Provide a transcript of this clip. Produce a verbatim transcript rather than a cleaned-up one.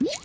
Yeah.